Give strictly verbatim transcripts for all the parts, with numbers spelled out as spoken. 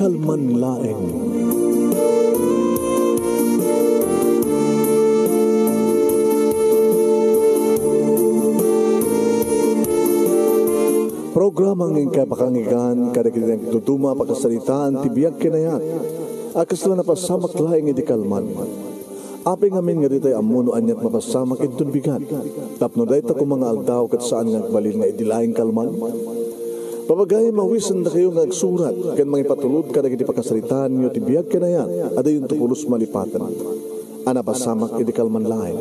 kalman laeng. Programang ingkapakangigan kada kitang tutuma pagkasalitaan tibiyag kinayat akas lang napasamak laeng iti kalman. Aping amin nga ditay amuno anyat mapasamak intunbigan tapno dayta ko mga aldaw kat saan nagbalin nga idilaeng kalman. Pabagay mawisan na kayo nagsurat kan mangipatulod ka nagiti pakasalitaan nyo tibiyag kanayan at ayun tukulos malipatan. Anapasamak iti kalman laeng.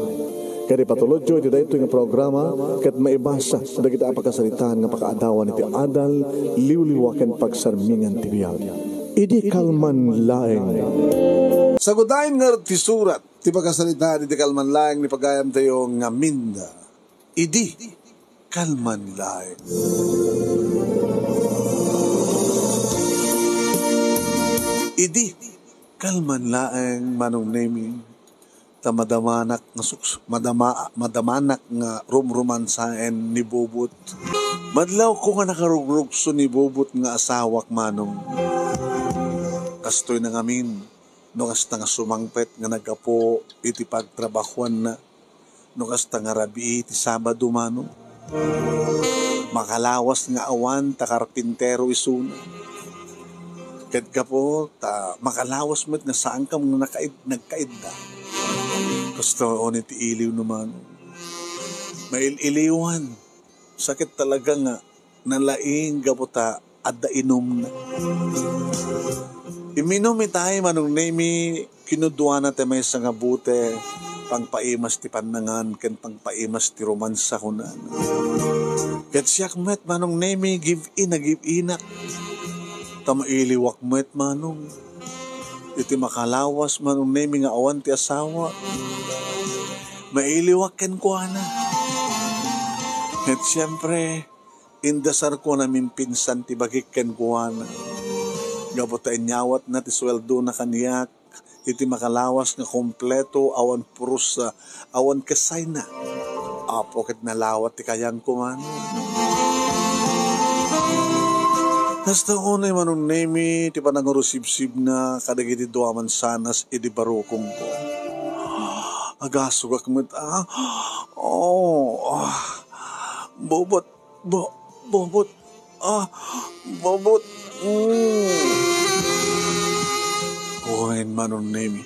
Kaya patulod nyo iti dayto yung programa kat maibasa nagiti apakasalitaan nga pakaadawan iti adal liwliwakan pagsarmingan tibiyag. Iti kalman laeng. Sagudain nga ti surat ti pakasalitaan iti kalman laeng ni pagayam tayo nga minda. Iti kalman laeng. Idi kalman laeng manong naming ta madamanak nga sukso madama madamanak nga rumrumansaen ni Bobot madlaw ko nga nakarugrugso ni Bobot nga asawak manong kastoy na ngamin no kasta nga sumangpet nga nagapo iti pagtrabahuan na no kasta nga rabi iti Sabado manong makalawas nga awan ta karpintero isuna. Ket ka po, ta, makalawas mo't nga saan ka mong nakaid, nagkaid na. Gusto o niti iliw naman. Maililiwan. Sakit talaga nga. Nalaing gabota at dainom na. Iminom itay manong nami kinudwa na temay sa nga bute pangpaimas ti panangan ken pangpaimas ti romansa ko na. Ket siyak met manong nami give in na give inak. Tamailiwak met manong iti makalawas manong naming awan ti asawa mailiwak ken kuana at siyempre indasar ko namin pinsan ti bagik ken kuana gabutain nyawat na ti sweldo na kaniyak iti makalawas nga kompleto awan purusa awan kasay na apo ket nalawat ti kayang kuman. Hasta ko na yung manong nami, di pa nangurusib-sib na kadagiti duaman sanas, edi barukong ko. Agasugak met, ah, oh, ah, Bobot, bo, Bobot, ah, Bobot, mm. Kuhain manong nami,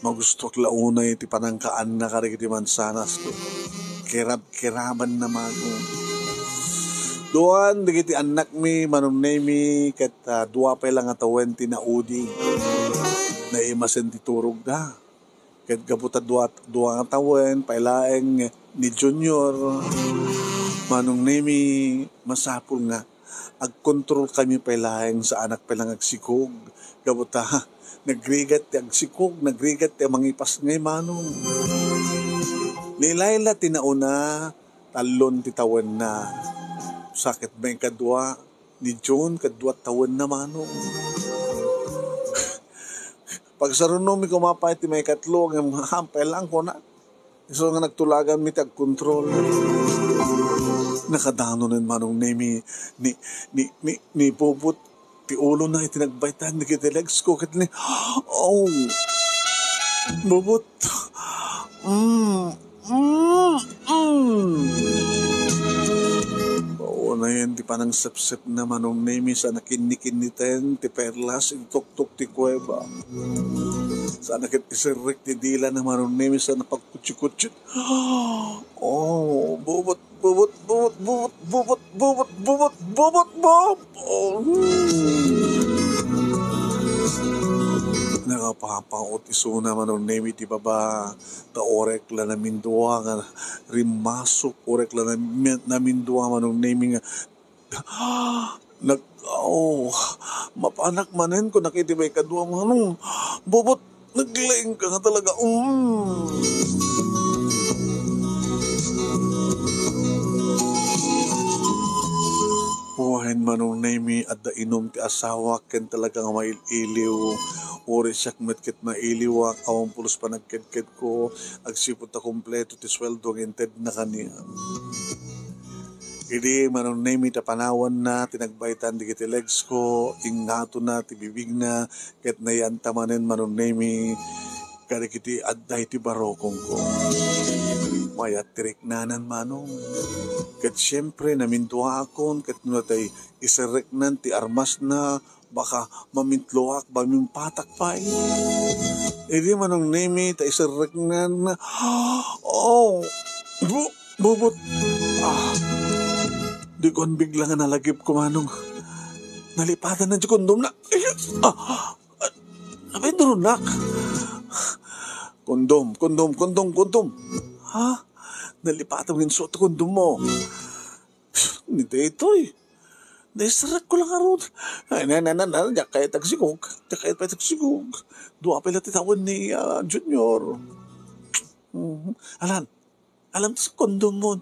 magustok launay, di pa nangkaan na kadagiti mansanas ko. Kirab-kiraban naman ko. Doan, digiti anak mi, manong nami, kat uh, dua pa lang atawen tinaudi. Naimasin titurog na. Kat gabuta dua, dua atawen, pailaeng ni Junior. Manong nami, masapul nga. Agkontrol kami pailaeng sa anak pa lang agsikog. Gabuta, nagrigat ti agsikog, nagrigat ti mangipas ngay manong. Ni Laila tinauna, talon titawen na. Sakit ba yung kadwa ni John, kadwa tawen na manong. Pag sarunomi kumapay, ti may katlo, ang hampay lang ko na. So nga nagtulagan, may tag-control. Nakadano na manong nami, ni, ni, ni, ni Bobot, ti ulo na itinagbaytan, ni kitelegs ko, katli, oh, Bobot, mm, mm, mm. Ngayon, di pa nang sepsep na manong nami sa nakinikinitin, ti perlas, ituktok ti kuweba. Sa nakitisirik ti dila na manong nami sa napagkutsi-kutsi. Oh, Bobot, Bobot, Bobot, Bobot, Bobot, Bobot, Bobot, Bobot, Bob! Oh. Nakapapangot iso na manong nami ti baba. Ta orek la namin doa nga rimasok orek la namin doa manong naming nga nag oh mapanak manen ko nakitibay kadua manong Bobot naglaing ka nga talaga um buhain manong nami at dainom ti asawa ken talaga nga maililiw uri siya kumitkit mailiwak, awang pulos pa nagkidkid ko, agsipot na kompleto, tisweldo ang inted na kaniya. Idi manong name ita panawan na tinagbaitan di kiti legs ko inghato na tibibig na ket nayan tamanen manong name kada kiti adday ti barokong ko mayat tirik nanan manong ket syempre namintua akon ket natay iserek nan ti armas na baka mamintloak mamimpatak pa eh. Idi manong name ita iserek nan na oh bu bubot ah di kon biglang nalagip ko manong. Nalipatan na di kondom na. Ah, napidurunak. Kondom, kondom, kondom, kondom. Ha? Nalipatan mo yung suot kondom mo. Hindi ito eh. Naisarak ko lang aron. Ay, na, na, na, na, na, kaya tagsigog. Kaya tagsigog. Dua pala titawan ni uh, Junior. Mm-hmm. Alam, alam to sa kondom mo.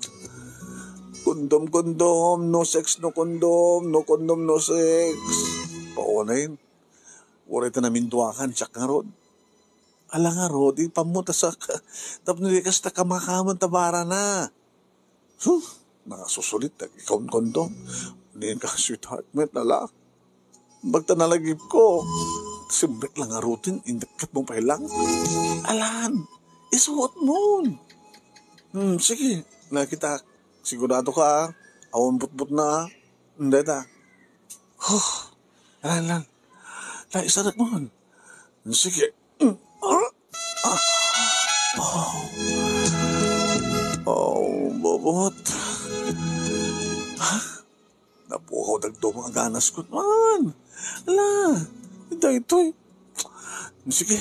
Kondom, kondom, no sex, no kondom, no kondom, no sex. Paunayin. Wala ito namin duwakan, siya nga rod. Ala nga rod, ipamutasak. Tapos nilikas na kamakaman, tabara na. Huh, nakasusulit, ikaw ang kondom. Hindi ka, sweetheart, met, lalak. Bagta nalagip ko. Simbek lang nga rotin, indikit mong pahilang. Alan, isuot mo. Hmm, sige, nakita ka. Sigurado ka, awon putput na, hindi ta. Huh, alam lang, lang isarak mo. Sige. Ah. Oh. Oh, bobot. Ha? Napukaw nagdumang ang ganas ko man. Ala, ito ito eh. Sige.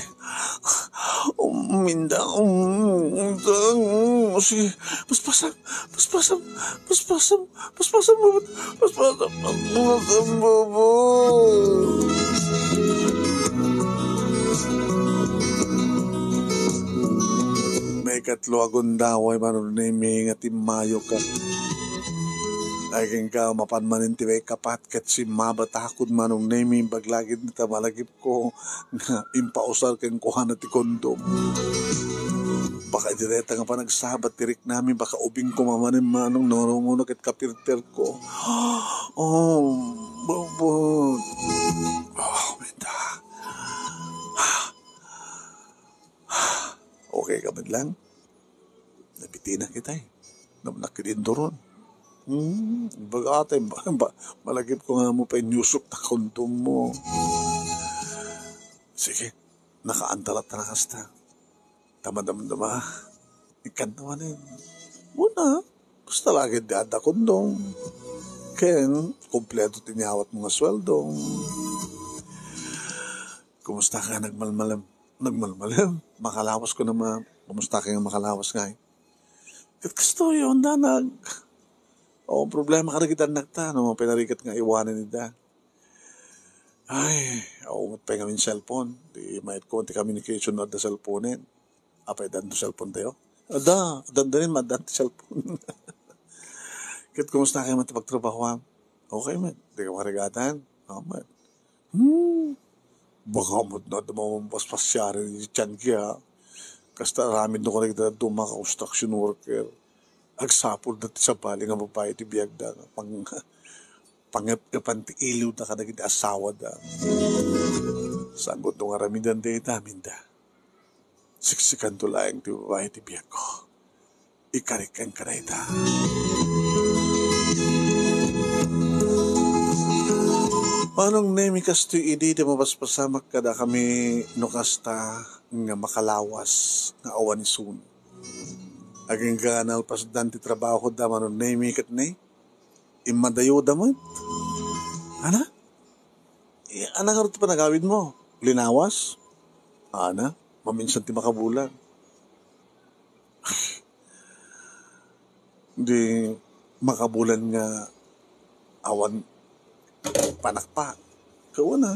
Uminda. Uminda. Sige. Paspasam. Paspasam. Paspasam. Paspasam. Paspasam. Paspasam. May katlo agundaway maruniming at imayo ka. Naging ka mapanmanin tiway kapat kat si mabatakod manong naming baglagid nita malagip ko na impausar kang kuhan at ikondom. Baka direta nga pa nagsabat tirik namin baka ubing kumamanin manong narumunok at kapirter ko. Oh, bubot. Oh, minta. Okay ka man lang. Napitina kita eh. Namanakilin doon. Hmm, baga ate, malagip ko nga mo pa inyusok na kondom mo. Sige, nakaantalat na kasta. Tama-dama-dama. Ikan naman eh. Una, basta lagi dada kondom. Ken, kompleto tinyawat mga sweldong. Kumusta ka nagmalmalam? Nagmalmalam? Makalawas ko naman. Kumusta ka nga makalawas nga eh? Kat gusto yun, danag. O, problema ka na kita nakta, no? Pinarikat nga iwanan nita. Ay, o, matpay kami ng cellphone. Di, may konti communication na da cellphone. Apay, dan to cellphone tayo? Ada, dan da rin, madan to cellphone. Kit, kumusta kayo matipagtrabaho, ha? Okay, man. Di ka makarigatan? Ha, man. Hmm. Baka mo na dumamampaspasyari ni Chanki, ha? Kasta ramid na ko na kita dumaka construction worker. Agsapol dati sa bali nga babae ti biyag da pang pangapkapan ti ilaw na kanagiti asawa da sagot nung aramidan da itamin da siksikan tulayang ti babae ti biyag ko ikarikan ka na ita manong name ikas ti idi di mapaspasamak ka da kami nukasta nga makalawas nga awan isun aging ka nalpasdan ti trabaho da manon na imikat na imadayo da man ana e, ana ka rito pa nagawid mo linawas ana maminsan ti makabulan di makabulan nga awan panakpa kawan ha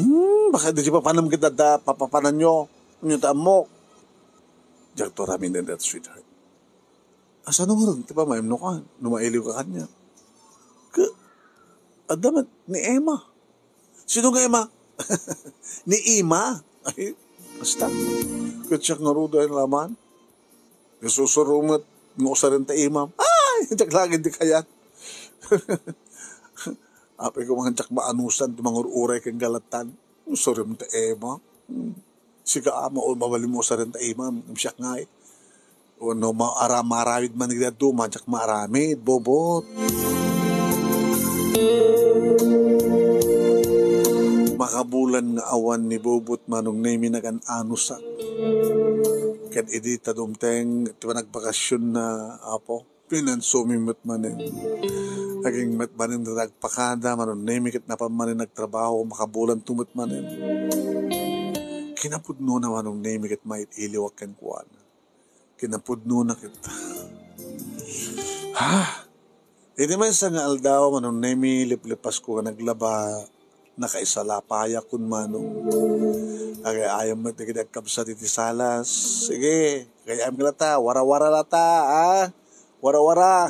hmm baka di siya papanam kita da papapanan nyo nyo tamok Jack to ramin din that sweetheart. Asa nung rin? Diba maimno ka? Numailiw ka kanya. Ka? Adamat ni Emma. Sino nga Emma? Ni Ima. Ay, basta. Katsak nga rudo yung laman. Kasusurumat. Nusa rin ta Ima. Ay, Hanjak langit di kayat. Apay ko mga hanjak maanusan, tumangur-uray kang galatan. Sorry mo ta ema. Sika ama o mawalimusa rin ta ema. Siyak nga eh. O no, maramid man nila doon, hanjak maramid, bobot. Makabulan nga awan ni bobot manong naiminagan anusan. Kan edi tadumteng tiba nagbakasyon na apo pinansumimot manin naging matmanin na nagpakada manon naimikit na pamanin nagtrabaho makabulan tumot manin kinapudno na manong naimikit mait iliwak kan kuwan kinapudno na kita ha edi man sa nga aldaw manong naimiliplipas ko naglaba nakaisalapaya kun manong kaya ayaw mo nagkabsa titi salas sige kaya ayaw mo lata wara-wara lata ha wara-wara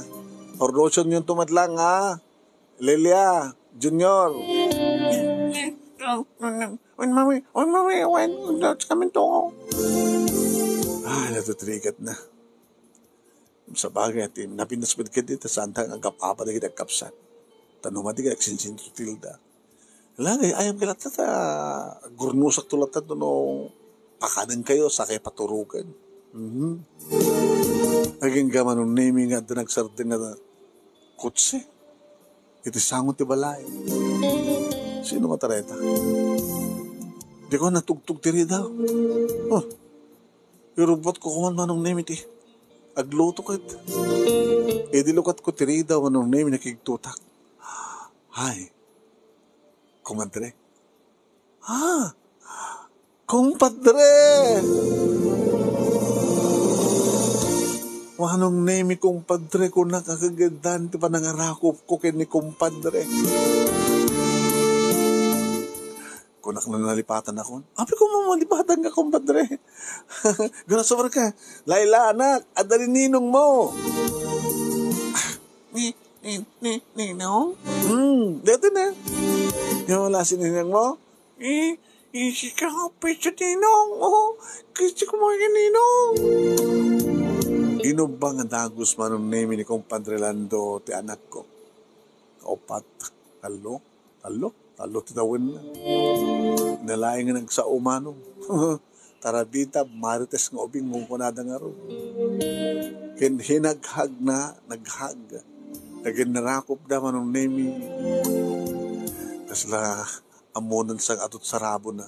ornosyon yung tumadlang ha Lelia Junior when mami when mami when that's coming to ah natutrigat na sa bagay atin napinasmid ka dito saan tang agapapa na nagkabsa tanong mati ka nagsinsin tutilda lagi ayam kalat ta gurnusak tulat ta no pakanan kayo sa kay paturugan mhm aging gaman ng naming at nagsarteng na kutse iti sangot ti balay sino matareta di ko natugtog diri daw oh irubot ko kuman manong name iti agluto ket edi lukat ko diri daw manong name nakigtutak hay Kumadre. Ah! Kumpadre! Anong name kumpadre ko nakakagandaan ti panangarakop ko kini kumpadre. Kunak na nalipatan ako. Api ko mamalipatan ka kumpadre. Gano'n sobar ka. Laila anak, adalin ninong mo. Ah, ni, ni, ni, ninong? Hmm, dito na. Yung wala sininang mo? Eh, isi ka ako pwede ninong. Oh, kasi kumain ka ninong. Inubang ang dagos manong name ni Kumpadre Lando ti anak ko. Opat, talo, talo, talo titawin na. Nalaing nga nagsa umanong. Taradita, marites nga obing mong punada nga ro. Hinaghag na, naghag. Naging narakop na manong name kasla amunan sang atot sarabo na.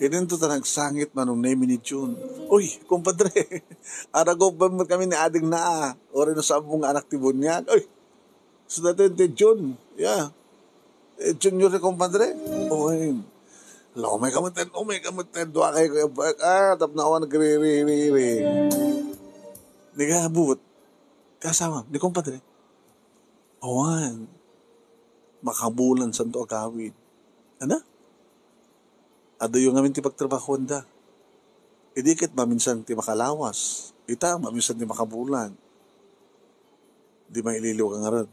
Ininto ta nagsangit manong name ni June. Uy, kumpadre, aragop ba mo kami ni ading naa? Ori na sa among anak ti Bunyan. Uy, so natin ti June. Yeah. Eh, Junior ni kumpadre. Uy, lao may kamutin, oh may kamutin. Dua kayo kayo back. Ah, tap na awan nagre-re-re-re. Nagabot. Kasama, ni kumpadre. Awan. Makabulan santo agawid. Ano? Ado yung amin ti pagtrabahoan da. Idikit maminsan ti makalawas. Ita, maminsan ti makabulan. Di maililiw kang aran.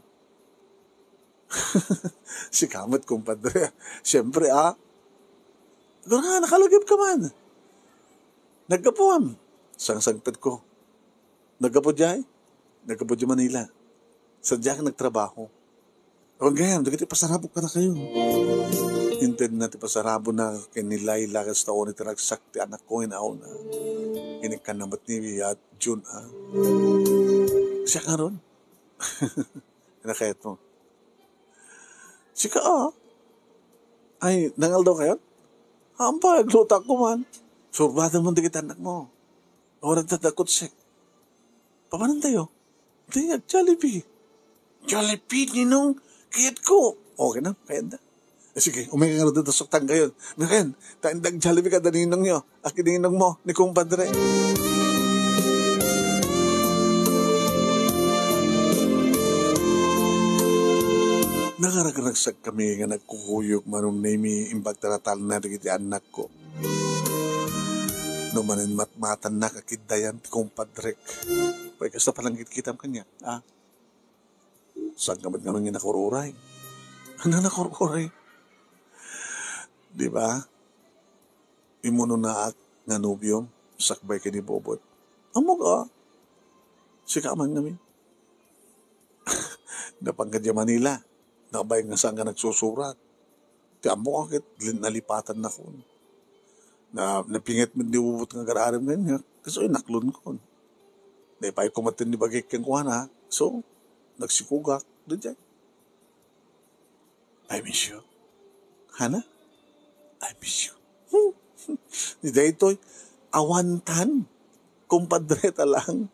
Si kamat, kumpadre. Siyempre, ah. Doon nga, nakalagip ka man. Nagkapuan. Sang-sangpid ko. Nagkapo dyan? Nagkapo dyan Manila. Sadya ka nagtrabaho. O ganyan, dagiti pasarabo ka na kayo. Inted na ti pasarabo na kinilay lakas taon ni Taragsak ti anak ko inaon na inikanamat ni at June ah. Siya ka ron. Nakayat mo. Sika ah. Ay, nangal daw kayo? Hamba, aglutak ko man. Surbado mo dagiti anak mo. Oran tatakot sik. Pamanan tayo? Hindi, at Jollibee. Jollibee, ninong. Kayat ko. Okay na, kayat na. Eh, sige, umay ka nga rin tasuktan kayo. Ngayon, taindag Jollibee ka da ninong nyo. At kininong mo, ni kumpadre. Nakaragragsak kami nga nagkukuyog manong naimi imbag taratal na rin iti anak ko. No manin matmatan na kakidayan ti kumpadre. Pwede kasi na palangit kitam kanya. Ah, saan ka ba't naman yung nakururay? Ano nakururay? Diba? Imuno na at nga nubyo, sakbay ka ni Bobot. Amog ah! Sika man namin. Napangkat yung Manila. Nakabayag na saan ka nagsusurat. Kaya mo kakit, nalipatan na ko. Na, napingat mo, diubot nga kararim ngayon. Kasi ay naklon ko. Naipay kumatin ni bagay kang kuhana. So, nagsikugak. Doon dyan. I miss you. Hana? I miss you. Di dahil ito'y awantan. Kumpadreta lang.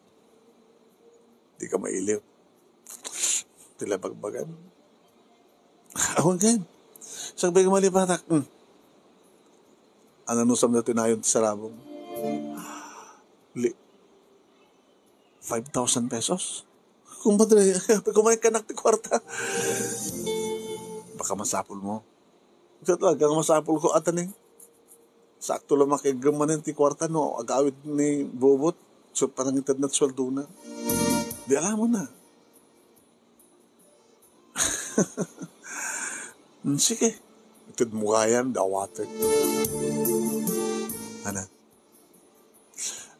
Di ka mailiw. Tila bagbagan. Awan kayo. Sagbay ka malipatak. Mm. Ananusam na tinayon sa rabong. Li. five thousand pesos? Kumpadre, kumain ka nak ti kwarta. Baka masapul mo. Ito talagang masapul ko ataning. Sakto lang makigaman ti kwarta no. Agawid ni Bobot. So parang itad na sweldo na. Di alam mo na. Sige. Itid mo kayan, dawate. Ana.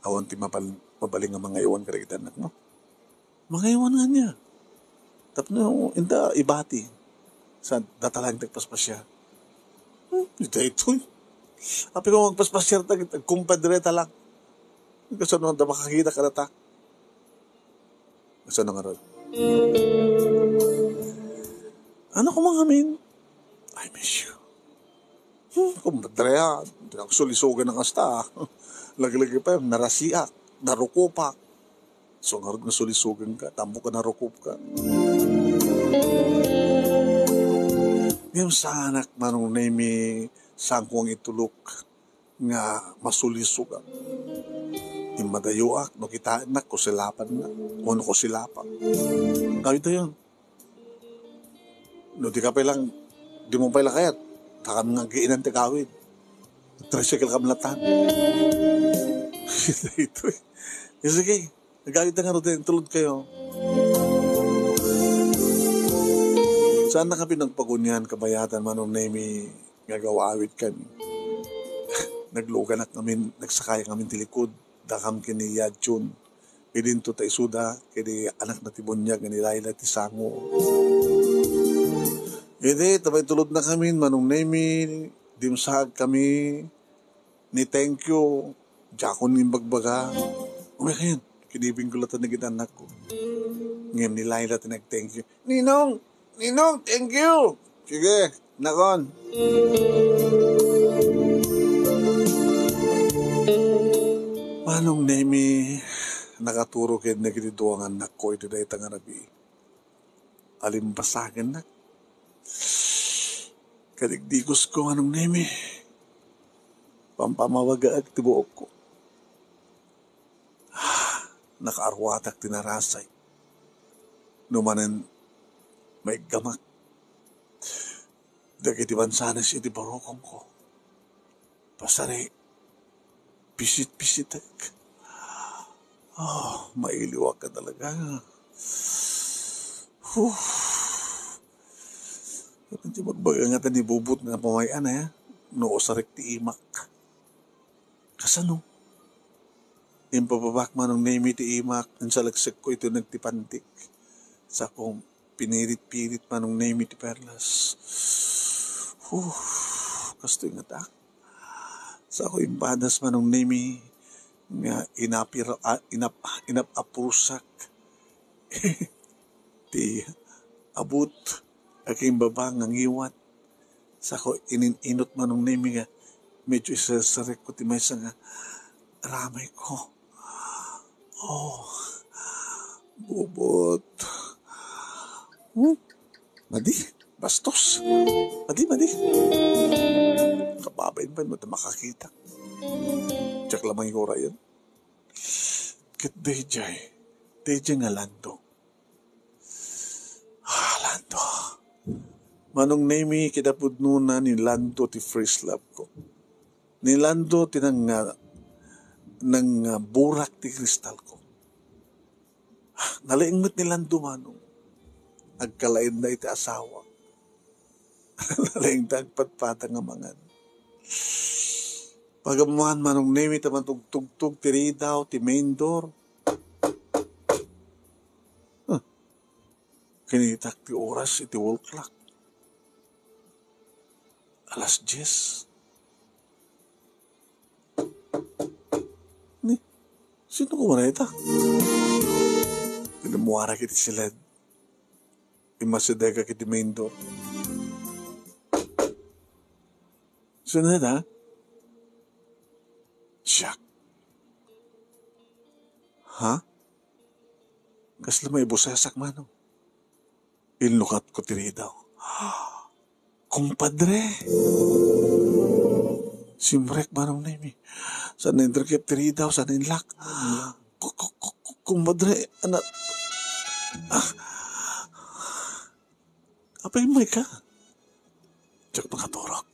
Awan ti mapal, mapaling ang mga iwan karikita anak mo. Mga iwan nga niya. Tapos na yung inda ibati. Sa datalang tagpaspas siya. Hmm, ito ito'y. Api ko magpaspas siya tagkumpadre talak. Kasi ano, makakita ka na tak. Saan nga ron? Ano ko mga amin? I miss you. Hmm, kumpadreha. Nagsulisugan ng asta. Lagi-lagi pa yung narasiak, narukupak. So nga ron na sulisugan ka, tambo ka, narukup ka. Ngayon sanak manong naimi sangkuang itulok nga masulisugan. Yung madayuak, no kita na, kusilapan na. Ano kusilapan? Kaya ito yun. No, di ka pa lang, di mo pa lang kayat. Taka mga giinan ti kawid. Tricycle ka malatan. Ito eh. Sige, nagawid na nga rin, tulod kayo. Saan na ka pinagpagunyan, kabayatan, manong naimi, ngagawawid kami. Naglugan at namin, nagsakay namin tilikod. Dakam kini Yadjun. Idinto ta isuda kini anak na tibunyag ni Laila ti Sango. Idi tabay tulod na kami manong name dimsag kami ni thank you jakon ni bagbaga. Umakyat kini bingkulatan ni kita anak ko. Ngem ni Laila ti nag thank you. Ninong, Ninong, thank you. Sige, nakon. Manong nemi nakaturo kayo na kinituangan na ko ito na itang arabi. Alimpasagan na. Kadigdigos ko manong nemi. Pampamawaga at tibuok ko. Nakaarwatak tinarasay. Numanan may gamak. Dagitiban sanas iti barokong ko. Pasari. Pisit-pisit. Oh, mailiwa ka talaga. Huh. Hindi magbagangatan ni Bubut na pamayan, ha? Noo sa rekti imak. Kasano? Yung papabak manong name iti imak, ang salagsik ko ito nagtipantik. Sa kong pinirit-pirit manong name iti perlas. Huh. Kasto yung atak. Sa ako impadas manong nemi nga inapir uh, inap inapapusak ti abut aking babang ang iwat sa ako ininot manong nemi nga medyo isasarek ko ti maysa nga ramay ko. Oh Bubot. Hmm? Madi bastos. Madi madi kababain pa mo ito makakita. Tsak lamang yung orayan. Kit Dejay. Dejay nga Lando. Ah, Lando. Manong name kita pudnunan ni Lando ti first love ko. Ni Lando ti nang nang uh, burak ti kristal ko. Ah, nalaingot ni Lando manong. Agkalain na iti asawa. Nalaing dagpatpatang amangan. Pagamuhan manong nemi taman tugtugtug ti ridaw ti main door. Huh. Kini takti oras iti wall clock. Alas diyes. Ni, sino ko man ita? Inamuara kiti silid. Imasidega kiti main door. Sino ita? Siyak. Ha? Kasla may busasak mano. Inlukat ko tiri daw. Kumpadre! Simrek manong nami. Sana interkip tiri daw, sana inlak. Kumpadre, anak. Apa yung may ka? Tsak pangatorok.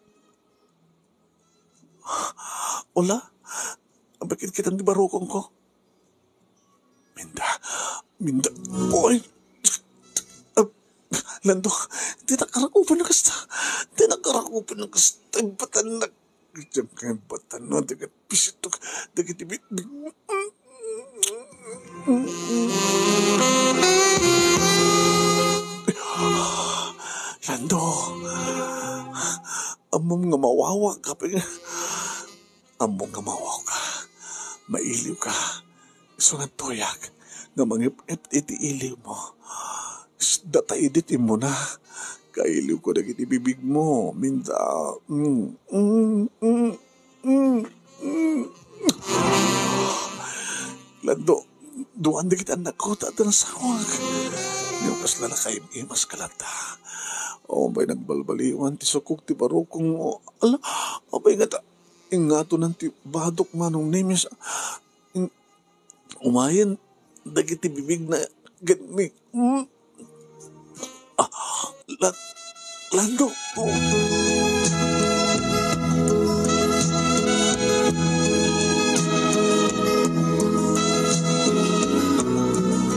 Ola, bakit kitang dibarukong ko? Minda, minda, oy! Lando, di nakarakupan ng kasta. Di nakarakupan ng kasta. Batan na. Diyan ka yung batan na. Digat pisito. Digat ibig. Lando. Among nga mawawa ka. Among nga mawawa ka. Mailiw ka. Isungan toyak. Nga mangip-ip iti iliw mo. Data editin mo na. Kailiw ko na kitibibig mo. Minta. Mm, mm, mm, mm, mm. Lando, doon di kita anak ko. Tata na sawag. Yung kas lalakayim imas kalata. O ba'y nagbalbaliwan. Tisukog ti barukong mo. Ala, o ba'y nga ta. Ingato ng ti badok manong names. Umayan. Dagitibibig na. Ganmi. Mm. Ah, la- Lando. Oh.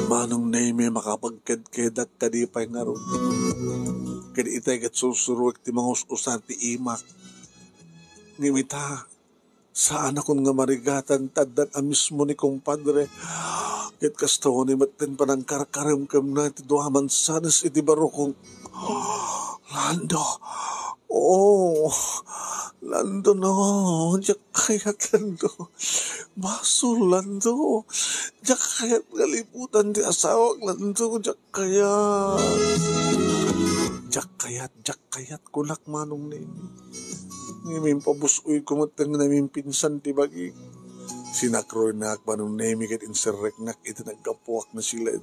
Manong name makapagked-kedak kadipay nga ron. Kadiitay kat susuruwek ti mga us-usan ti imak. Ngimita, saan akong nga marigatan tadak amismo ni kumpadre. Ket kastaw ni matin panang karkarim kam na iti duhaman sanas iti barukong. Oh, Lando. Oh, Lando no. Diyak kayat Lando. Maso Lando. Diyak kayat kaliputan di asawak Lando. Diyak kayat. Diyak kayat. Diyak kayat kulak manong nini. Ngayon pabusoy kumatang namin pinsan ti bagig. Sinakronak manong nemi kat insereknak iti nagkapuak na sila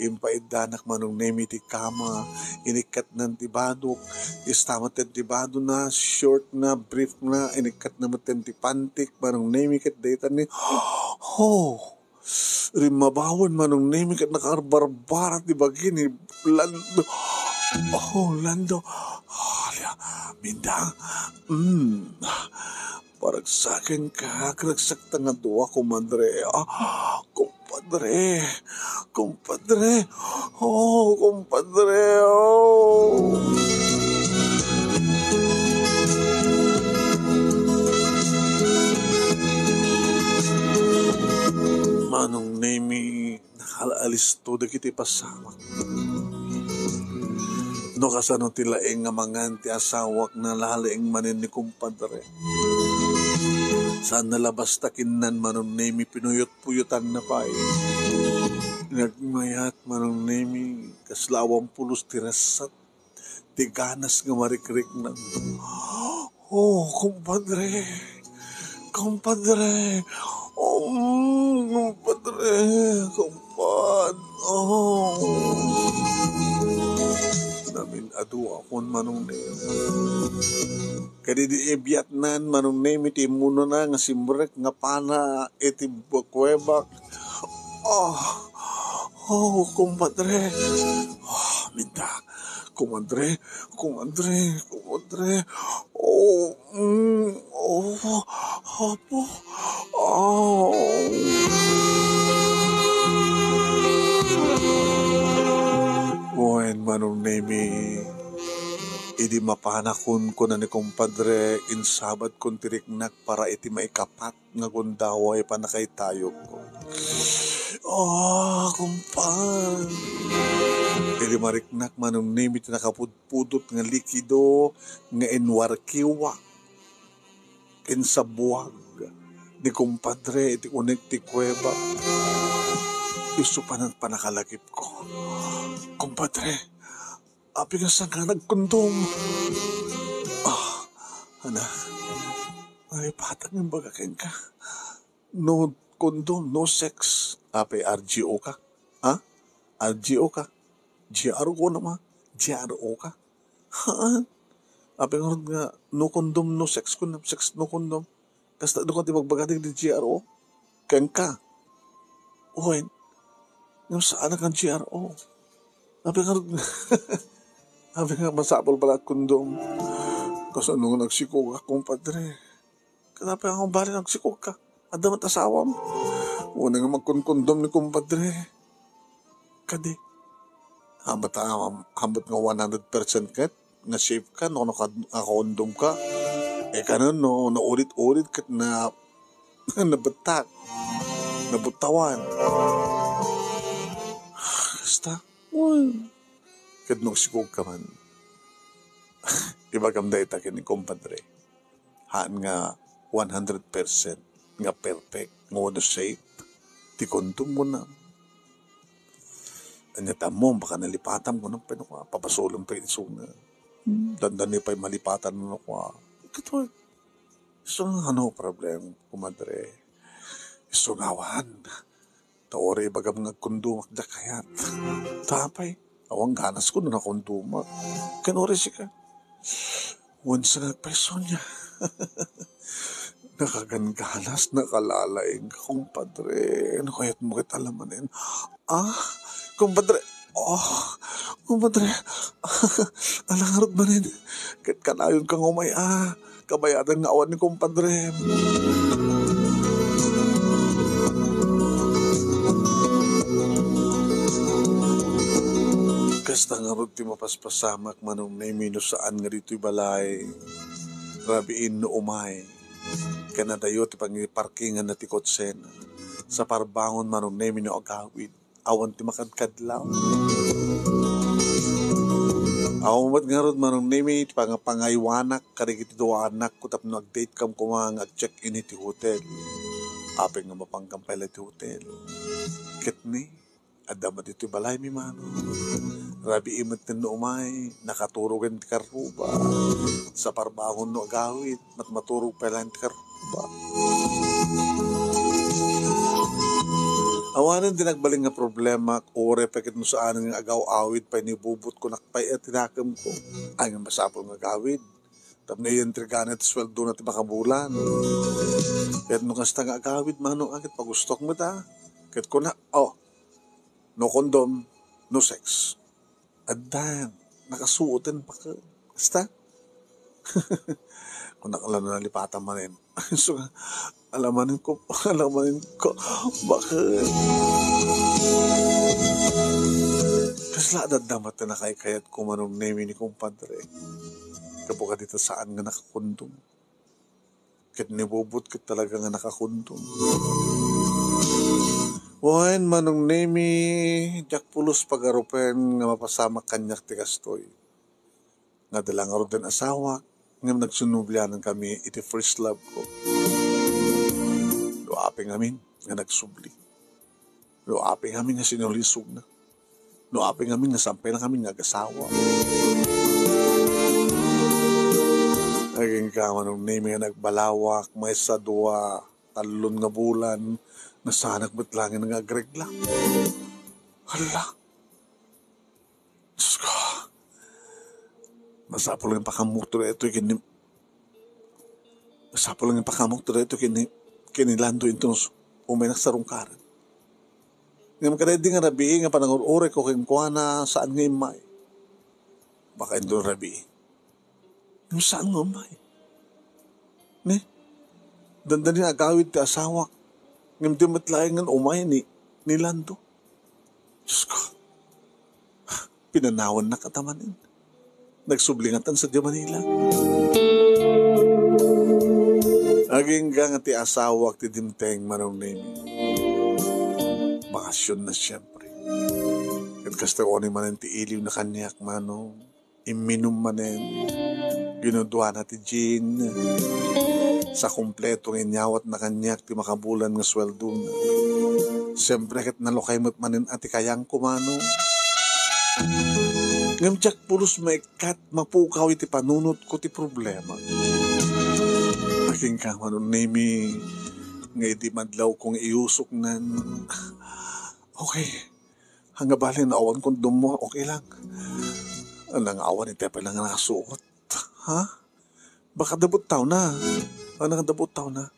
impaidanak manong nemi ti kama inikat ng tibadok istamaten tibado na short na brief na inikat na maten ti pantik manong nemi kat data ni oh rimabawan manong nemi kat nakarbarbara ti bagini Lando oh Lando halya oh, minda mm parang sa akin ka, karagsakta nga doa, kumadre. Ah, kumpadre, kumpadre, oh, kumpadre, oh. Manong nami, nakalalis to, dagiti pasamak. No kasano tilaeng nga mangan ti asawak na lalaeng manin ni kumpadre. Saan nalabas takinan manong nami pinuyot-puyutan na pa eh. Nagmayat manong nami kaslawang pulos tirasat tiganas nga marikrik na oh kumpadre kumpadre oh kumpadre kumpad oh namin adu akon manong nami kadi di ebiatnan manong name iti muno na nga simrek nga pana iti bukwebak oh oh kumpadre oh minta kumpadre kumpadre kumpadre oh mm, oh hapo oh when manong name Idi mapanakon ko na ni kumpadre in sabat kong tiriknak para iti maikapat nga kung daway pa na kay tayo ko. Oh, kumpan! Idi mariknak manong nimit na kapudpudot nga likido nga inwarkiwa in sa buwag ni kumpadre iti unik ti kuweba. Isupan ang panakalagip ko. Kumpadre! Apik ang sangka nagkundong. Ah, anak, may patang yung bagakin ka. No kondom, no sex. Ape, R G O ka? Ha? R G O ka? G R O naman? G R O ka? Haan? Ape nga nga, no kondom, no sex. Kondom, sex, no kondom. Kasta doon ka tibagbagating di G R O? Kengka? Uy, yung saan ang G R O? Ape nga sabi nga, masapol pala at kondom. Kasi nung nagsikog akong padre, kanapi akong bali nagsikog ka. Adam at asawam. Una nga magkondom ni kumpadre. Kadi. Habat, habat nga one hundred percent kat, na-shape ka, no, nakakondom ka. E kanon, no, naulit-ulit kat na nabatak, nabutawan. Basta, well, kad nung sikog ka man, ibagamda itakin ni kumpadre. Haan nga one hundred percent nga perfect, nga wano safe, ti kondom mo na. Anyata mo, baka nalipatan mo ng pinukwa, papasulong pa iso na. Dandani pa'y malipatan mo nukwa. Ikatwa, iso nga ano problem, kumpadre. Iso nga wan. Taore, bagam nga kondom, akdakayat. Tapay. Awang ganas ko na nakondoma. Kanore si ka. Once na nagpeso niya. Nakagangalas, nakalalaing. Kumpadre, ano kaya't mo kita alamanin? Ah, kumpadre. Oh, kumpadre. Alangarot ba rin? Kahit kanayon kang umay. Ah, kabayatan nga awan ni kumpadre. Kasta nga rin ti mapaspasamak manong naimino saan nga dito'y balay. Rabiin no umay. Kanadayo ti pangiparkingan na ti kotsen. Sa parbangon manong naimino agawid. Awan ti makadkadlaw. Awamat nga rin manong naimino ti pangapangaywanak. Karikitiduanak ko tapno ag-date kam kumang ag-check-in iti hotel. Apeng nga mapangkampela ti hotel. Kitni, adamat ito'y balay mi manong. Rabi imat na umay, nakaturogan ti karuba. Sa parbaho no agawit, mat maturog pala ti karuba. Awanan din nagbaling nga problema, ore pekit mo saan nga agaw-awit, pa inibubot ko, nakpay at tinakam ko. Ay nga masapol nga agawid. Tap na iyan trigana at sweldo na ti makabulan. Kaya't nung kasta nga agawid, manong agit, pagustok mo ta. Kaya't ko na, oh, no condom, no sex. Adan, nakasuotin pa ka. Basta. Kung nakalam na nalipatan man yun. So, alamanin ko, alamanin ko. Bakit? Kasla adadamat na nakaikayat ko manong name ni kumpadre. Kapo ka dito saan nga nakakundong. Kit nibubot kit talaga nga nakakundong. Wain manong nemi jak pulos pagarupen nga mapasama kanyak ti kastoy. Nga dala nga rin asawa nga nagsunublianan kami iti first love ko. Luapeng amin nga nagsubli. Luapeng amin nga sinulisog na. Luapeng amin nga sampay na kami nga agasawa. Naging ka manong nemi nga nagbalawak may sa dua talon nga bulan. Nasanag ba't langin ng agregla? Hala! Diyos ko! Masapol lang yung pakamukto na ito kinim... Masapol lang yung pakamukto na ito kinim... Kinilando yung tunos uminak sa rungkaran. Ngayon ka na hindi nga rabiin nga panangurore ko kayong kuha na saan nga imay. Baka yung doon rabiin. Yung saan nga imay? Ne? Dandanin agawid ti asawak. Ngayon di matlayangan umay ni, ni Lando. Diyos ko. Pinanawan na katamanin. nagsublingatan sa Manila. Aging gang ati asawa ti dimteng manong nini. Bakasyon na siyempre. At kastakonin manen ti iliw na kanyak manong. Iminom manen. Ginuduan ati gin. Sa kumpletong inyawat na kanyak ti makabulan nga sweldo na. Siyempre kat nalukay mo't manen ati kayang kumano. Ngamtsak pulos maikat mapukaw iti panunot ko ti problema. Aking kang manong nimi, nga iti madlaw kong iusok nan. Okay, hangga bali na awan kong dumo, okay lang. Anang awan iti pa lang nakasuot. Ha? Baka dabot tao na. Anang dabot tao na.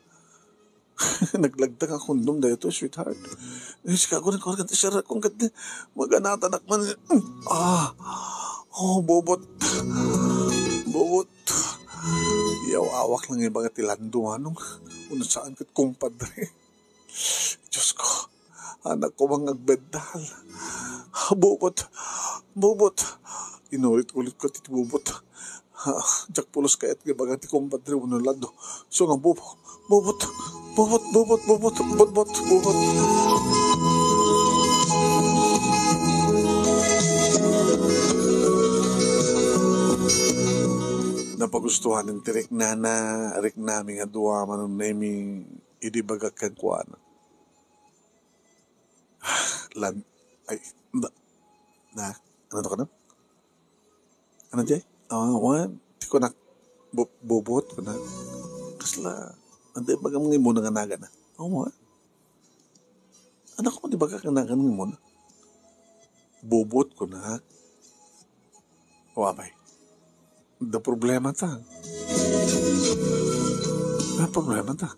Naglagdag ang kondom dahil ito, sweetheart. Yes, kagunan ko, kanta siya, kung kanta, maganatanak man. Ah, oh, bobot. Bobot. Iaw-awak lang ibang atilando, anong, unang saan kat kumpadre. Diyos ko, anak ko mang agbedal. Bobot, bobot. Inulit-ulit ko, titi bobot. Jack pulos kaya't ibang ati kumpadre, unang lado. So nga, bobot. Bobot, bobot, bobot, bobot, bobot, bobot, bobot. Napagustuhan ng tirik na na, rik namin nga duwa manong naming idibagak kagkuhan. Lan, ay, na, na, ano to ka na? Ano jay? Ah, uh, what? Di ko na, bo, bobot ko na. Kasla, hindi, baga mga imunan nga naga na. Oo mo, ha? Anak ko, di baga kanagan ng imunan. Bobot ko na, ha? Wabay. Da problema ta. Ano problema ta?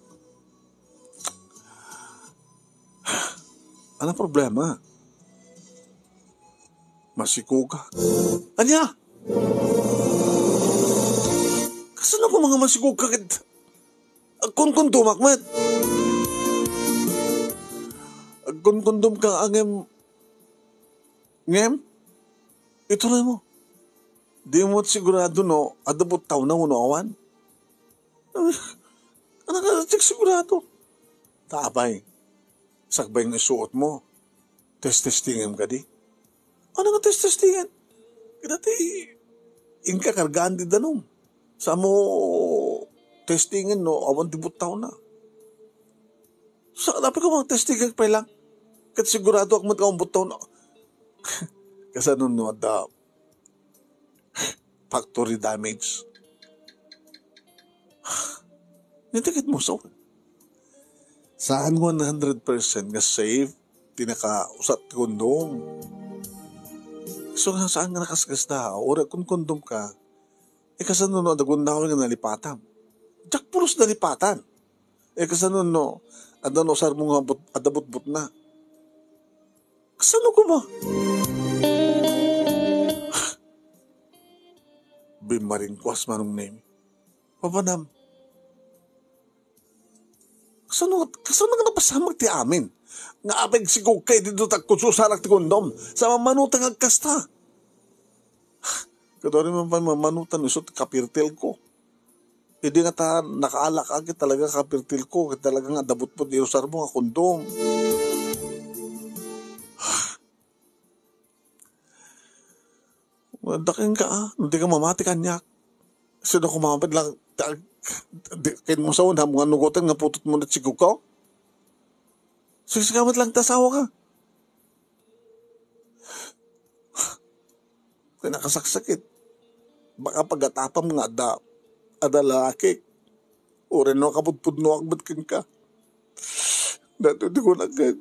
Ano problema? Masiko ka. Anya? Kasan ako mga masiko ka kita? Kun-kundum akmat. Kun-kundum kang angem. Ngem? Ito na mo. Di mo sigurado no, adabot taon na unawan. Ano ka natin sigurado? Tapay. Sakbay ng isuot mo. Test-testingin ka di. Ano ka test-testingin? Kadati, inkakargaan di danong. Sa mo... testingin no, awan dibut tao na. Sa lapit ko mga testingin pa lang. Kat sigurado akmat ka ang butaw na. Kasi ano no, the factory damage. Nitikit mo sa akin. Saan one hundred percent nga safe, tinakausat kondom. So saan nga nakasgas na, ora kung kondom ka, eh kasi ano no, dagunawin nga nalipatam. Jack pulos nalipatan. Eh kasi ano no, adano sar mo nga adabot-bot na. Kasi ano ko ba? Bimaring kwas manong name. Papanam. Kasi ano, kasi ano nga napasamag ti amin? Nga apag sigog kayo dito tagkususarak ti kondom sa mamanutang agkasta. Kadari man pa mamanutan isot kapirtel ko. Hindi nga ta, nakaalak agad talaga kapirtil ko. Talaga nga dabot po ni Rosar mo nga kondom. Daking ka ah. Hindi ka mamati kanyak. Sino ko mamapad lang. Kain mo sa una. Mga nugotan nga putot mo na sigog ka. Sigsikamit lang tasawa ka. Kaya nakasaksakit. Baka pagkatapam nga da. Adalaki. Uri no, kaputpud no, akbat kin ka. Dato, di ko na gan.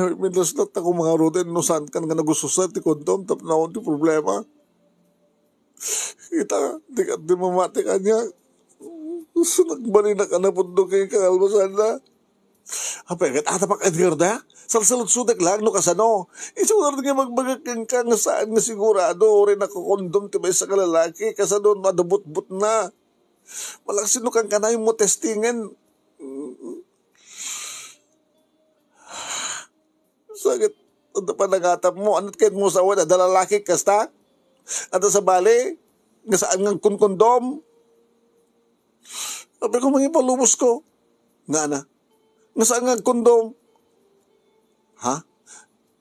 Namilas na ako mga rodin, no, saan ka nga nagususan, di kondom, tap na akong di problema. Kita, di ka, di mamati ka niya. So, nagbalin na ka na pundo kayo, kakalmasan na. Hapagat, atapak Edgar na? Salsalot-sudak lang, no, kasano? Isunar nga magbagakang ka nga saan nga sigurado, rin nakakondom, tibay sa kalalaki, kasano, madabot-bot na. Malaksin kang kanay mo, testingan. Sakit, unta pa nagatap mo, anot kahit mo sa wala, dalalaki kasta, at sa bali, nga saan nga kunkondom. Sabi ko, mga palubos ko, nga na, nga saan nga kondom. Ha?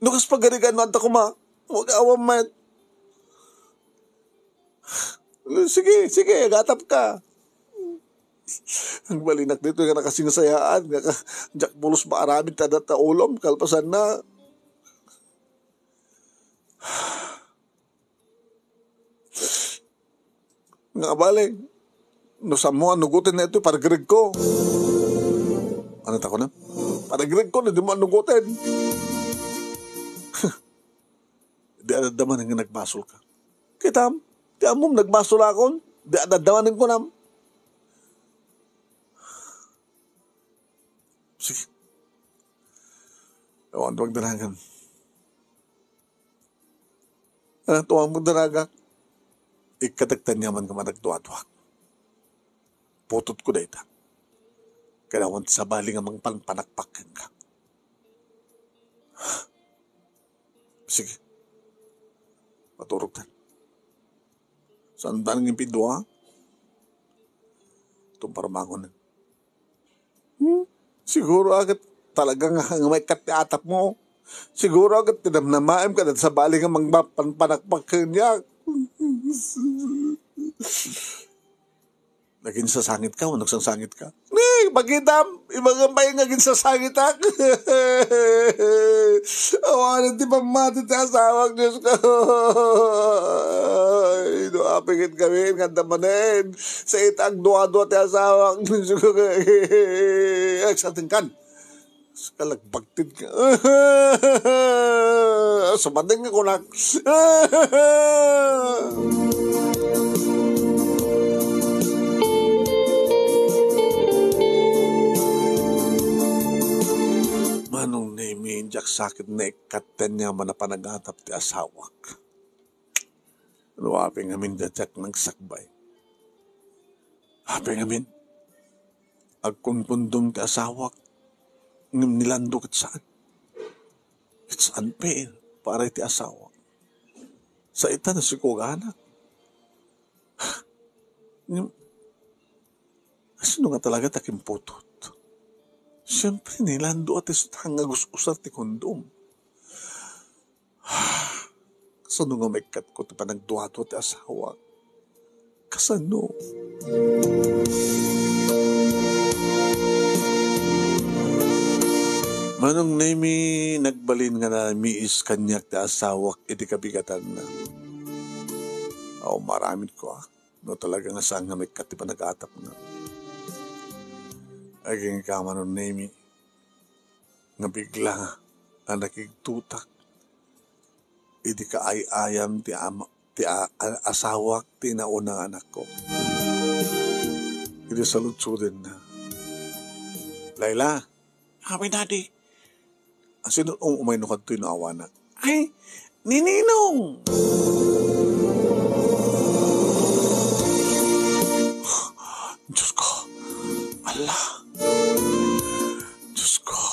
Nukas pagarigan na, anta ko ma, huwag awam man. Sige, sige, gatap ka. Ang balinak dito, nga nakasinasayaan, nga ka, jak bulos ba aramid, tadat na ulom, kalpasan na. Nga bali, nusamuan, nugutin na ito, paragreg ko. Ano ta ko na? Paragreg ko, hindi mo nugutin. Di anadaman nga nagbasol ka. Kitam, di amom, nagbasol akon, di anadaman ko nam. Sige. Ewan, tuwag danagan. Ano, tuwag mong danagan. Ikatagtan niya man ka managduwa-duwa. Putot ko na ita. Kailangan sa bali nga mang panpanakpakan ka. Sige. Maturog na. Saan ba nang impidwa? Itong paramangon na. Hmm? Siguro agad talagang may katiatap mo. Siguro agad tinamnamaim ka na sa bali nga mang panpanakpakan niya. Naging sasangit ka o nagsasangit ka? Eh, pagitam! Ibang ambay naging sasangit ha? Awanan di ba matitaasawag Diyos ka? Inuapingin kami, ngandamanin. Sa itang duwa-duwa tiasawag Diyos ko. Eksating kan. Kalagbagtid ka. Sumating ako na. Manong naiminjak sakit na ikatan niya man na panagatap ti asawak. Ano aping amin datyak ng sakbay. Aping amin. Agkundundong ti asawak. Ngam nilando kat saan. It's unfair para iti asawa. Sa ita na si Kogana. Sino nga talaga takim putot? Siyempre nilando at isutang nagus-usar ti kondom. Kasano nga may kat ko ti panagduhato ti asawa? Kasano? Manong Nemi, nagbalin nga na miis kanyak na asawak iti kabigatan na. Oo, maramit ko ah. No, talaga nga saan nga may katipa nag-atap na. Aging ka, Manong Nemi, nga bigla nga na nakigtutak. Iti ka ay-ayam ti, ama, ti a, a, asawak ti naunang anak ko. Iti salutsudin na. Layla, happy daddy. Ang sino ang umay nukad to'y naawana? Ay, nininong! Diyos ko! Ala! Diyos ko!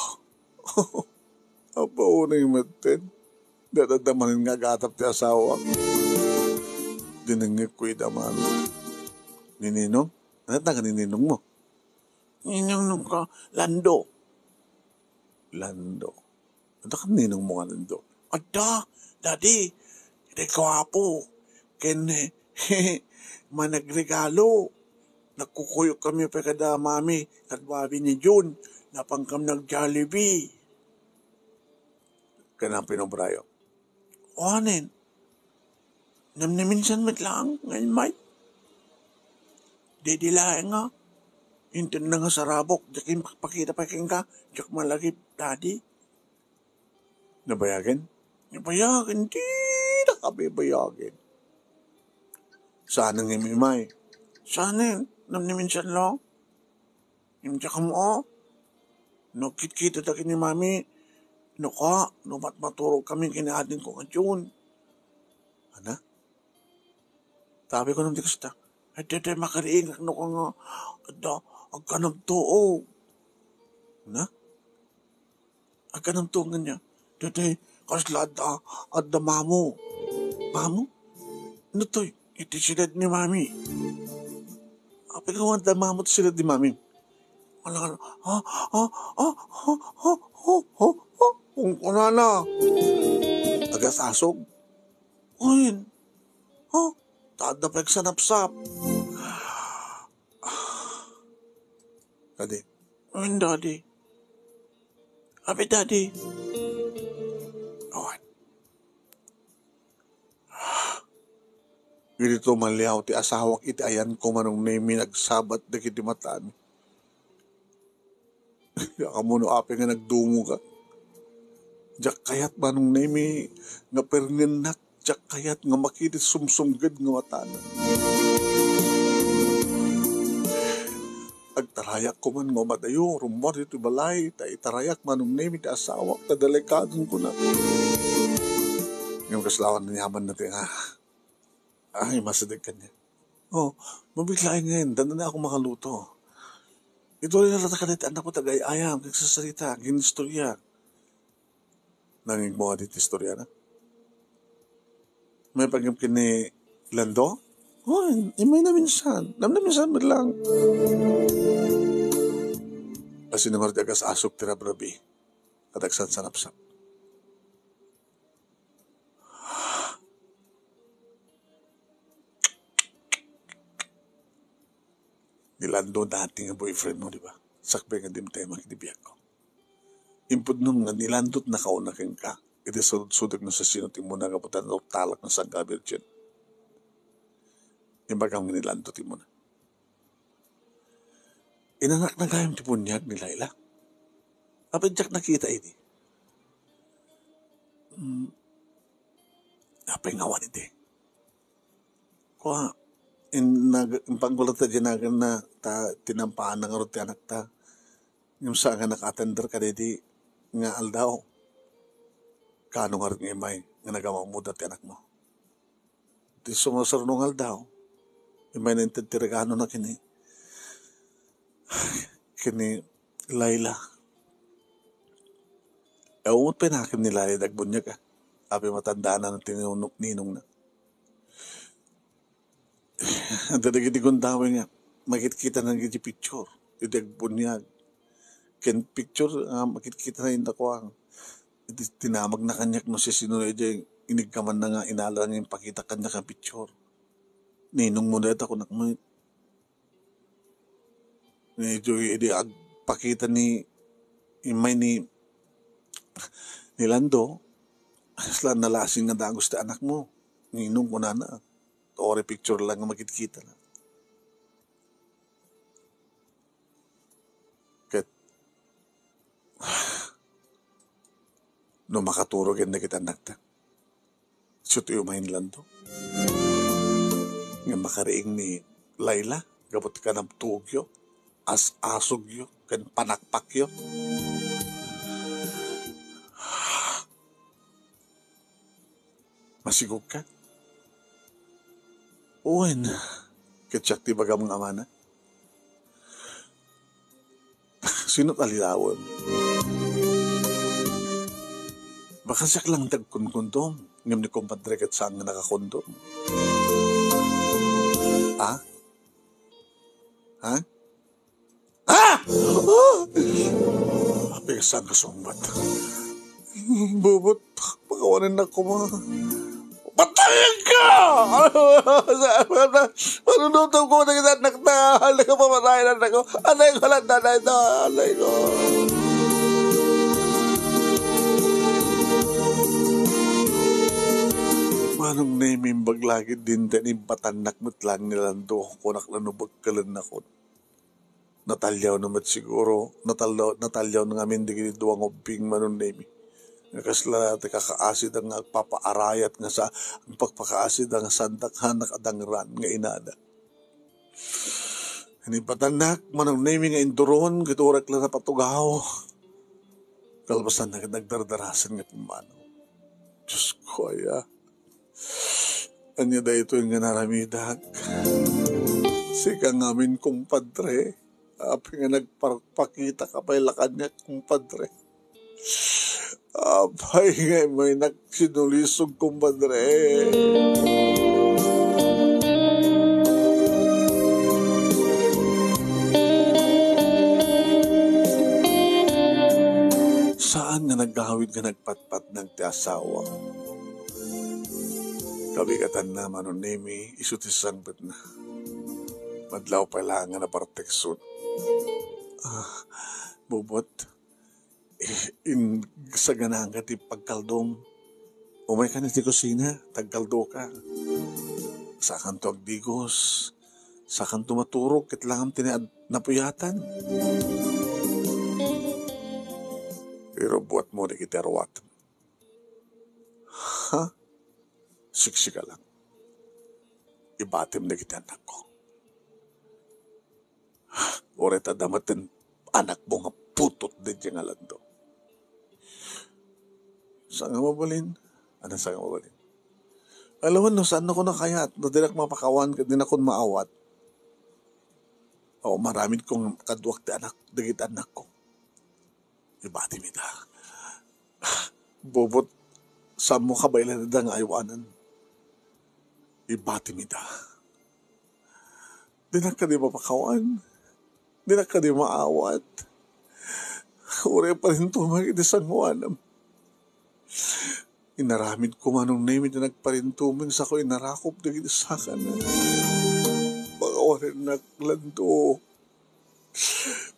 Abaw na yung matin. Dadadamanin nga gatap ti asawa. Dinangit ko'y daman. Nininong? Ano't na ka nininong mo? Nininong ko, lando. Lando. Ito kaninong mga nando? Ada, daddy, hindi kwapo. Kene, hehe, managregalo. Nagkukuyok kami pa kada mami at babi ni June. Napangkam ng Jollibee. Kanang pinobrayo. Oanen, namnaminsan mat lang, ngayon mate. Dedilain nga. Intin na nga sarabok, jakin pakita-paking ka, jak malagip, daddy. Nabayagin? Nabayagin, di nakabibayagin. Saan ang imimay? Saan ang namniminsan lang? Imtaka mo o? Nagkit-kita takin ni mami, nuka, numat-maturo kami kinaadin ko nga yun. Ano? Tabi ko nang di kasi ta, ay dede makariin, nuka nga, ada, agkanam tuo. Na? Agkanam tuo nga niya. Dede, Kasla at, uh, at the mamu. Mamu? Ano to? Iti silad ni mami. Apikaw ang mamu at silad ni mami. Wala ka na. Ha? Ha? Ha? Ha? Ha? Ha? Ha? Ha? Wala na. Agas-asog. Uyin. Ha? Taad na pagsanap-sap. Daddy. Uyin, daddy. Abi, daddy. Awan. Ganito malihaw ti asawak iti ayan ko manong naimi nagsabat na kiti mataan. Yaka muno api nga nagdungo ka. Diyak kayat manong naimi nga perninat. Diyak kayat nga makitit sumsumgad nga mataan. Agtarayak ko man nga madayo, rumor dito balay, ta itarayak manong name iti asawa, ta delikadon ko na. Ngayon kaslawan na niyaman natin, ha? Ay, masadag ka niya. Oh, mabiglain ngayon, danda na ako makaluto. Ito rin nalata ka dito, anak ko tagay-ayam, kagsasarita, ginistorya. Nangig mo ka dito, istorya na? May pagkamkin ni Lando? Oh, may naminsan. Naminsan mo lang. Kasi naman rin agas asok tirabrabi at agsan sanap-sap. Nilando dati nga boyfriend mo, di ba? Sakbe nga dim tayo makidibiyak ko. Impod nung nga nilandot na kaunaking ka. Iti sudag na sa sinuting mo na kaputan o talak ng Sangka Virgin. Yung bagang nilandotin mo na. Inanak na kayong tipunyag ni Laila. Apadyak nakita ini. Hmm. Napengawan iti. Kwa, impanggulat na dyan na ta, tinampaan ng arot anak ta. Yung saan nga nakatender ka diti nga aldaw. Kanong arot nga imay nga nagamang muda ti anak mo. Di sumasarunong aldaw. Imay na intentiregano na kini. Kini Laila. E umot pinakim ni Laila nagbunyag ah. Abi matanda na ng tinunok ninong na. Ang dadagitigong dawin nga. Makikita na ng picture. Ito nagbunyag. Ken picture, uh, makikita na yung dakwang. Tinamag na kanyak no si sinunod yung inigkaman na nga inala niya yung pakita kanya kang picture. Ninong mo na ito kung nakamit. Medyo hindi agpakita ni imay ni ni Lando asla nalasing nga dagos ta anak mo ninong ko na na ore picture lang nga makikita na ket no makaturog yan na kita anak ta suto umay ni Lando nga makariing ni Laila gabot ka ng Tokyo as-asog yun, kan panakpak yun. Masigog ka? Uwin, katsak di baga mga amana? Sino't alilawan? Baka siyak lang tagkon-kondom, ngam ni kumpadre kat saan nga nakakondom. Ha? Ha? Ah! Apeksan ka sumbat. Bubot, pagkawanan na ko mga. Patayin ka! Manunutom ko na kita anak na. Alay ko pamatayin anak ko. Alay ko lang nanay na. Alay ko. Manong naimimbag lagi din tanim patanak matlang nilando. Kunak nanubag kalan na ko. Natalyaw naman siguro, natalyaw, natalyaw na namin digili duwang obing manon nami. Nakasla natin kakaasid ang papaarayat nga sa ang pagpakaasid ang sandakhanak at ang ran nga inada. Hinipatanak manon nami nga induron, giturak lang na patugaw. Kalbasan na nagdardarasan nga pumano. Diyos ko ya. Anya da ito yung nga naramidak. Sika ngamin kumpadre. Api nga nagpakita ka pa'y lakad niya, kumpadre. Abay ngay may nagsinulisog kong madre. Saan nga naghahawid nga nagpatpat ng tiasawa? Kabigatan naman o Nemi, isutisang ba't na. Madlaw pala nga na parteksun. Ah, bubot. In sa ganang kati pagkaldong umay ka na di kusina, tagkaldo ka sa kanto agdigos sa kanto maturok kitlang ang tinapuyatan pero buat mo na kiterwat ha? Siksika lang ibatim na kita anak ko oreta damatin anak mo nga putot din siya nga lang do. Saan nga mabalin? Ano saan nga mabalin? Alawan no, saan ako na kaya at direk mapakawan ka din ako maawat. O maraming kong kaduwak di anak, digit anak ko. Iba timida. Bobot, saan mo kabaylan na da nga ayawanan? Iba timida. Dinak ka di mapakawan. Dinak ka di maawat. Ure pa rin tumagin sa nguanam. Inaramid ko manong namin na nagparintuming sa ko inarakop na ginisakan baka walin naglando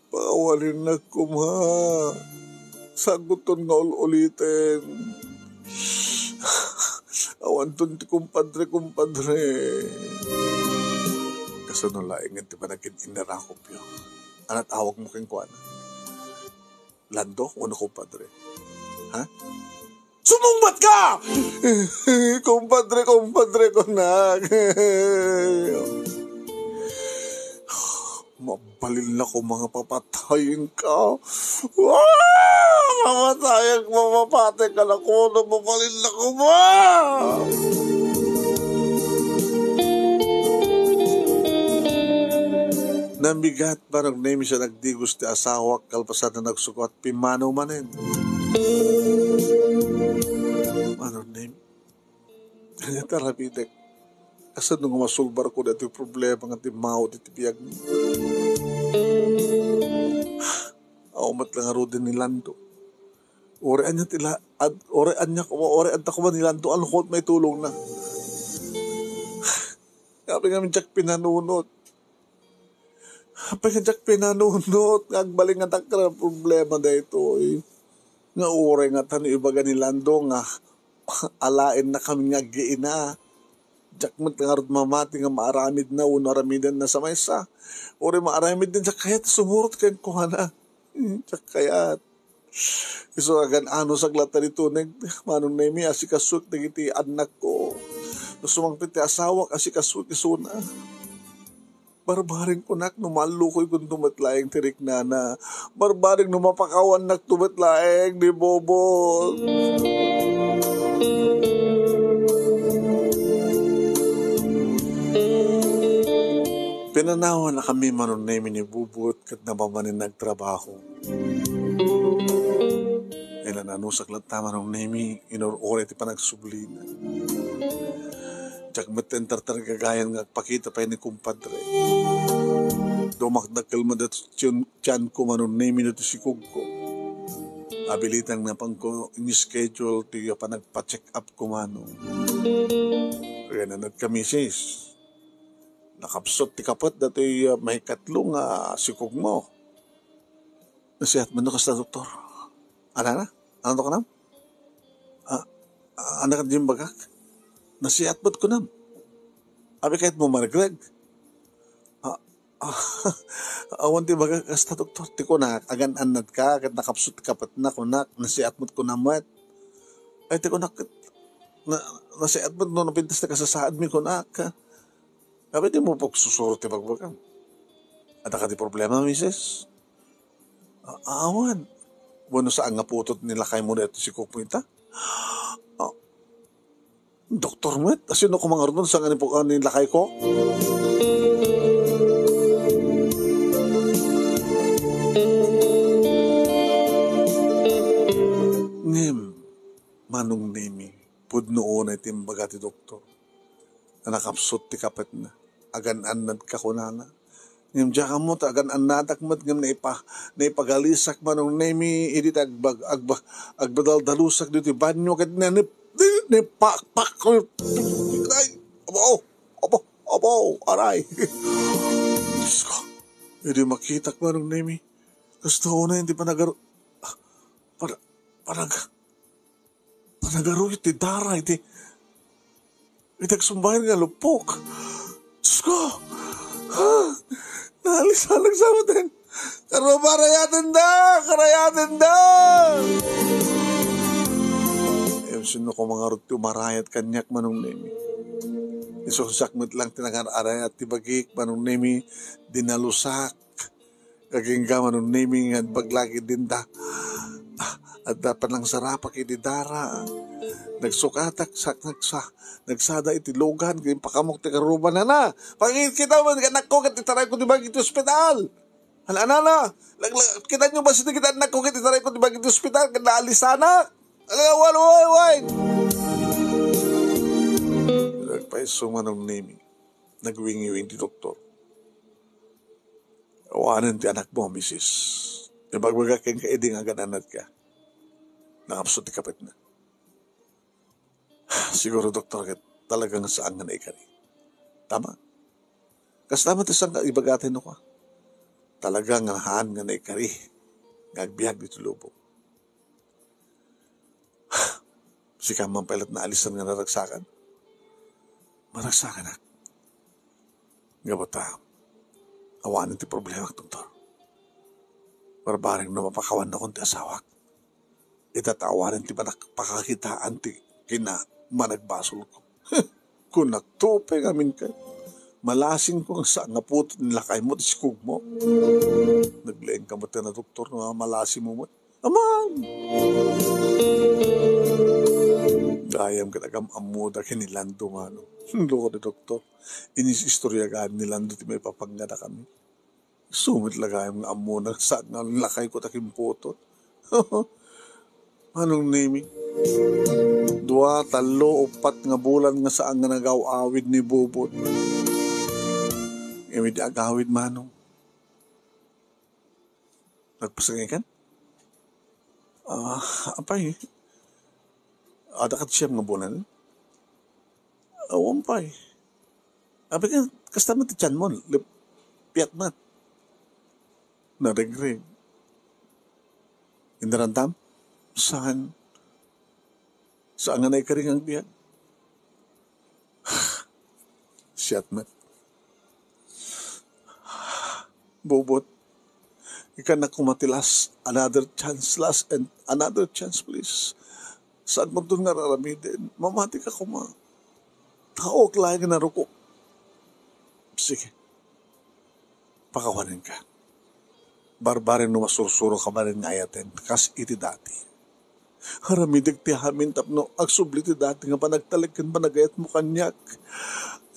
baka walin nagkuma saguton nga ul-ulitin awanton ti kumpadre kumpadre kasanulaing at di ba naging inarakop yun anat awag mo kang kuwana lando wano kumpadre ha? Sumumbat ka! Kumpadre, kumpadre ko na. Mabalil na ko mga papatayin ka. Mamatayin, mamapatay ka na ko. Mabalil na ko ba? Namigat parang name siya nagdigos ti asawak kalpasan na nagsukot pimano manin. Manon name. Ganita rapitek. Asa nung masulbar ko na ito problema ng ati mao di tibiyag mo. Aumat lang aro din ni Lando. Orean niya tila. Orean niya kuma. Orean na kuma ni Lando. Ano ko't may tulong na. Kapag namin siya pinanunot. Kapag namin siya pinanunot. Nagbaling nga takra problema na ito eh. Nga ore nga tano ibaga ni Lando nga alain na kami nga giina. Jakmat nga rod mamati nga maaramid na uno aramidan na sa maysa. Ore maaramid din sa kayat sumurot kayang kuhana. Sa kayat. Isuragan ano saglata nito nag manong nemi asikasut nagiti anak ko. Sumangpit ti asawa asikasut isuna. Barbaring kunak numalukoy kung tumatlaeng tirik nana. Barbaring numapakawan nagtumatlaeng ni Bobo. Pinanawan na kami manon namin ni Bubot kat nabamanin nagtrabaho. E nananusak lang tama nung namin inorore ti panagsubli na. Jagmatin tartar gagayan nga pakita pa ni kumpadre. Dumakdakal mo dato tiyan ko manon namin dato si Kugko. Abilitang napang ko in-schedule tiga pa nagpa-check up ko manon. Kaya na nagkamisis. Nakapsot ti kapat dato uh, may katlong uh, si Kugmo. Nasihat mo na kas na doktor. Ano na? Ano ka na? Ah, ano ka din bagak? Nasiatbot ko na. Abi kahit mo maraglag. Ah, ah, awan ti magagas na doktor. Ti ko na agan-anad ka. Kat nakapsot kapat na kunak. Nasiatbot ko na mat. Ay ti ko na. na nasiatbot no. Napintas na kasasaad mi kunak. Abi ti mo pagsusuro ti bagbagam. At ka ti problema misis. Ah, awan. Bueno saan nga putot nila kay mo na ito si Kupunta. Ah. Doktor Met, asino ko mga roon sa nga nilakay ko? Ngem, manung nemi pudnoon ay timbaga ti doktor na nakapsot ti kapit na agan-an nagkakunana ngam jaka mo ta agan anatak mat ngam na ipa na ipagalisak manong nemi edit agbag agbag agbadal dalusak dito banyo ket na nip nip pak pak ay abo abo abo aray isko edi makitak manong nemi gusto ko na hindi panagaro para parang panagaro iti dara iti itaksumbay nga lupok isko ah, naalisalag sa matin. Karo karayatan da! Karayatan da! Ewan sino ko mga ruti umarayat kanyak manong nemi. Isusaksak mit lang tinagan arayat tibagik manong nemi dinalusak. Kagingga manong nemi nga baglagi din da. At dapat lang sarapak itidara. Nagsukatak, sak, nagsak, nagsada itilogan, kayong pakamok, tikaruban na na. Pangit kita man, anak ko, katitaray ko, diba, iti ospital. Halanana, kita nyo ba sito kita, anak ko, katitaray ko, diba, iti ospital, kanaalis sana. Alaga, wala, wala, wala. Nagpaisuman ang name, nagwingiwing ti doktor. Awanan ti anak mo, misis. Ibagbaga kayong kaeding agad anad ka. Nakapso ti kapit na. Siguro, doktor, talagang saan nga na ikari. Tama. Kasi tama tisang ibagatin ako. Talagang haan nga na ikari. Ngagbiag dito lobo. Si kamang pelat na alisan nga naragsakan. Maragsakan na. Nga ba ta? Awanin ti problema, doktor. Barbaring na mapakawan na kong ti asawak. Itatawarin ti manakpakakitaan ti kina. Managbasol ko. Kung nagtupe ngamin kayo, malasing ko sa nga po nilakay mo, iskog mo. Naglaing ka mo na doktor, malasing mo mo. Aman! Dayam ka nagam-amuda kinilando nga. Loko ni doktor, inis-istoryagaan nilando ti may papangga na kami. Sumit lagayam nga amuna sa nga lakay ko takimpoto. Anong naming? Dua, talo, upat nga bulan nga saan nga nagaw-awid ni Bubot. Iwid agawid manong. Nagpasangay kan? Ah, uh, apay. Adakat siyam nga bulan. Awam pay. Apay ka, kasta mo ti tiyan mo. Lipiat mat. Nareg-reg. Indarantam? Saan? Saan nga na ikaring ang biyan? Siyat man. Bubot, ikaw na kumatilas. Another chance, last and another chance, please. Saan mo doon nararamidin? Mamati ka kuma. Taok lang na ruko. Sige. Pakawanin ka. Barbarin no masursuro ka ba rin ngayatin. Kas iti dati. Haramidig ti hamin tapno agsubli ti dati nga panagtalikan panagayat mo kanyak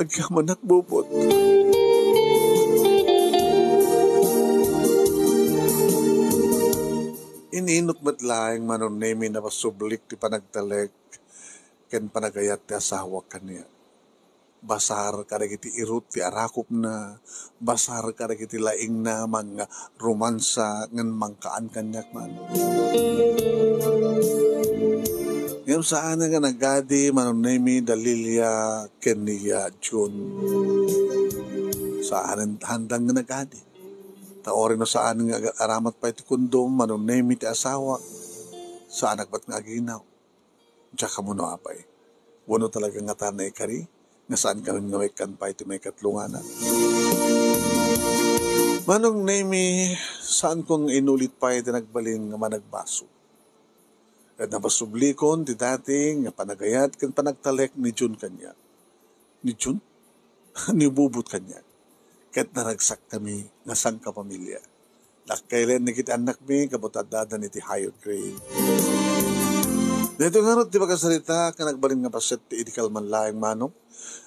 agyaman at Bubot. Ininot matlaing manong nemi na pasublik ti panagtalik ken panagayat ti asawa kaniya. Basar kadagiti irut ti arakop na, basar kadagiti laing na mga romansa ngan mangkaan kanyak man. Ngayon saan nga nagadi manong nemi Dalilya Kenya June. Saan handang nga nagadi? Taorin na saan nga aramat pa iti kundom manong nemi ti asawa. Saan nagbat nga ginaw? Tsaka mo no apay. Wano talaga nga tanay kari? Nasaan ka rin ngawikan pa ito may katlunganan. Manong nemi, saan kong inulit pa ito nagbalin nga managbaso? At napasublikon di dating nga panagayat kan panagtalek ni June kanya. Ni June? Ni Bubot kanya. Kat naragsak kami nga sang kapamilya. Lakailan na kita anak mi kabutadada ni ti higher grade. Dito nga rin, di ba kasalita, ka nagbalin nga paset ti idikal man laing manong.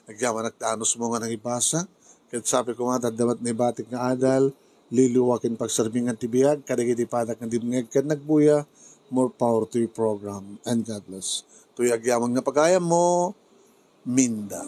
Nagyaman at anos mo nga nang ibasa. Kahit sabi ko nga, dadamat na ibatik nga adal, liluwakin pagsarmingan tibiyag, kadagitipadak ng dimngeg, kad nagbuya, more power to your program, and God bless. Kuya Gyamang Napagayam mo, Minda.